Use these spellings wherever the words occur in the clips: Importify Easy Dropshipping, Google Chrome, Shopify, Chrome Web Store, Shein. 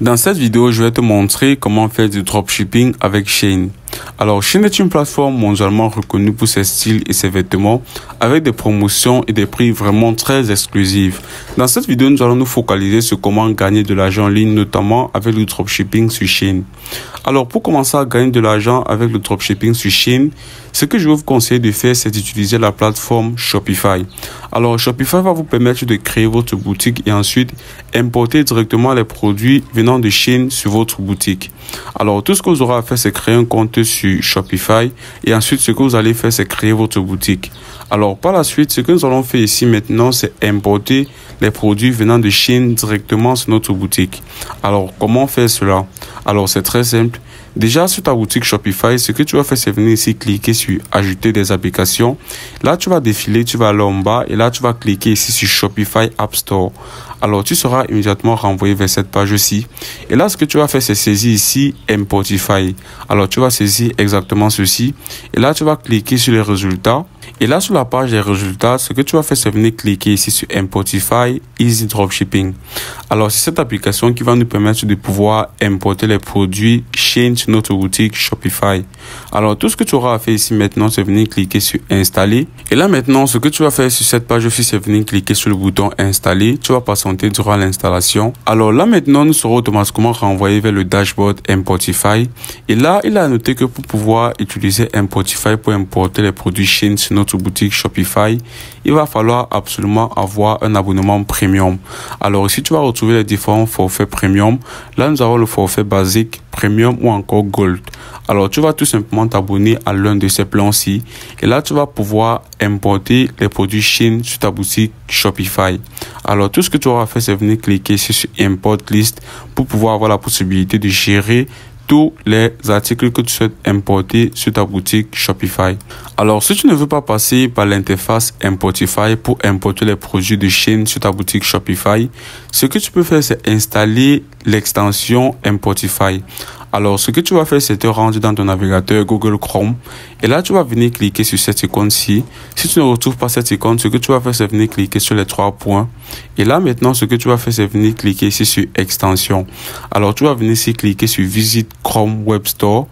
Dans cette vidéo, je vais te montrer comment faire du dropshipping avec Shein. Alors, Shein est une plateforme mondialement reconnue pour ses styles et ses vêtements, avec des promotions et des prix vraiment très exclusifs. Dans cette vidéo, nous allons nous focaliser sur comment gagner de l'argent en ligne, notamment avec le dropshipping sur Shein. Alors, pour commencer à gagner de l'argent avec le dropshipping sur Shein, ce que je vais vous conseiller de faire, c'est d'utiliser la plateforme Shopify. Alors, Shopify va vous permettre de créer votre boutique et ensuite importer directement les produits venant de Shein sur votre boutique. Alors, tout ce que vous aurez à faire, c'est créer un compte sur Shopify et ensuite ce que vous allez faire, c'est créer votre boutique. Alors, par la suite, ce que nous allons faire ici maintenant, c'est importer les produits venant de Shein directement sur notre boutique. Alors, comment faire cela? Alors, c'est très simple. Déjà, sur ta boutique Shopify, ce que tu vas faire, c'est venir ici cliquer sur « Ajouter des applications ». Là, tu vas défiler, tu vas aller en bas et là, tu vas cliquer ici sur « Shopify App Store ». Alors, tu seras immédiatement renvoyé vers cette page-ci. Et là, ce que tu vas faire, c'est saisir ici « Importify ». Alors, tu vas saisir exactement ceci. Et là, tu vas cliquer sur les résultats. Et là, sur la page des résultats, ce que tu vas faire, c'est venir cliquer ici sur Importify Easy Dropshipping. Alors, c'est cette application qui va nous permettre de pouvoir importer les produits Shein sur notre boutique Shopify. Alors, tout ce que tu auras à faire ici maintenant, c'est venir cliquer sur Installer. Et là, maintenant, ce que tu vas faire sur cette page aussi, c'est venir cliquer sur le bouton Installer. Tu vas patienter durant l'installation. Alors là, maintenant, nous serons automatiquement renvoyés vers le dashboard Importify. Et là, il a noté que pour pouvoir utiliser Importify pour importer les produits Shein sur notre boutique Shopify, il va falloir absolument avoir un abonnement premium. Alors ici, tu vas retrouver les différents forfaits premium. Là, nous avons le forfait basique, premium ou encore gold. Alors, tu vas tout simplement t'abonner à l'un de ces plans-ci. Et là, tu vas pouvoir importer les produits Shein sur ta boutique Shopify. Alors, tout ce que tu auras fait, c'est venir cliquer ici sur Import List pour pouvoir avoir la possibilité de gérer tous les articles que tu souhaites importer sur ta boutique Shopify. Alors, si tu ne veux pas passer par l'interface Importify pour importer les produits de Shein sur ta boutique Shopify, ce que tu peux faire, c'est installer l'extension Importify. Alors, ce que tu vas faire, c'est te rendre dans ton navigateur Google Chrome. Et là, tu vas venir cliquer sur cette icône-ci. Si tu ne retrouves pas cette icône, ce que tu vas faire, c'est venir cliquer sur les trois points. Et là, maintenant, ce que tu vas faire, c'est venir cliquer ici sur Extension. Alors, tu vas venir ici cliquer sur Visite Chrome Web Store.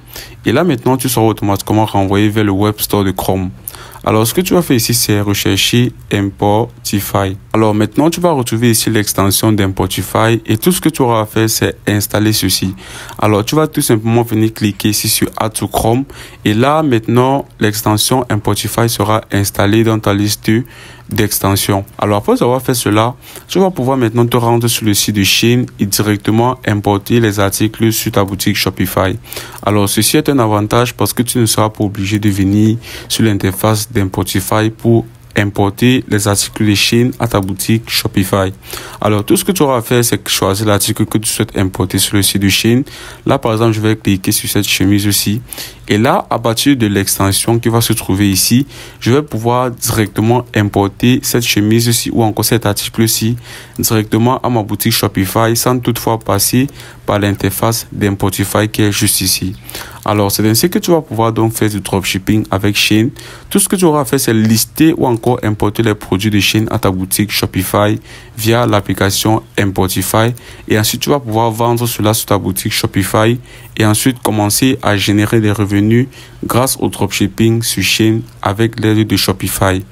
Et là, maintenant, tu seras automatiquement renvoyé vers le Web Store de Chrome. Alors, ce que tu vas faire ici, c'est rechercher Importify. Alors, maintenant, tu vas retrouver ici l'extension d'Importify et tout ce que tu auras à faire, c'est installer ceci. Alors, tu vas tout simplement venir cliquer ici sur Add to Chrome et là, maintenant, l'extension Importify sera installée dans ta liste d'extensions. Alors, après avoir fait cela, tu vas pouvoir maintenant te rendre sur le site de Shein et directement importer les articles sur ta boutique Shopify. Alors, ceci est un avantage parce que tu ne seras pas obligé de venir sur l'interface d'Importify pour importer les articles de Shein à ta boutique Shopify. Alors, tout ce que tu auras à faire, c'est choisir l'article que tu souhaites importer sur le site de Shein. Là, par exemple, je vais cliquer sur cette chemise aussi. Et là, à partir de l'extension qui va se trouver ici, je vais pouvoir directement importer cette chemise-ci ou encore cet article-ci directement à ma boutique Shopify sans toutefois passer par l'interface d'Importify qui est juste ici. Alors, c'est ainsi que tu vas pouvoir donc faire du dropshipping avec Shein. Tout ce que tu auras à faire, c'est lister ou encore importer les produits de Shein à ta boutique Shopify via l'application Importify. Et ensuite, tu vas pouvoir vendre cela sur ta boutique Shopify et ensuite commencer à générer des revenus grâce au dropshipping sur Shein avec l'aide de Shopify.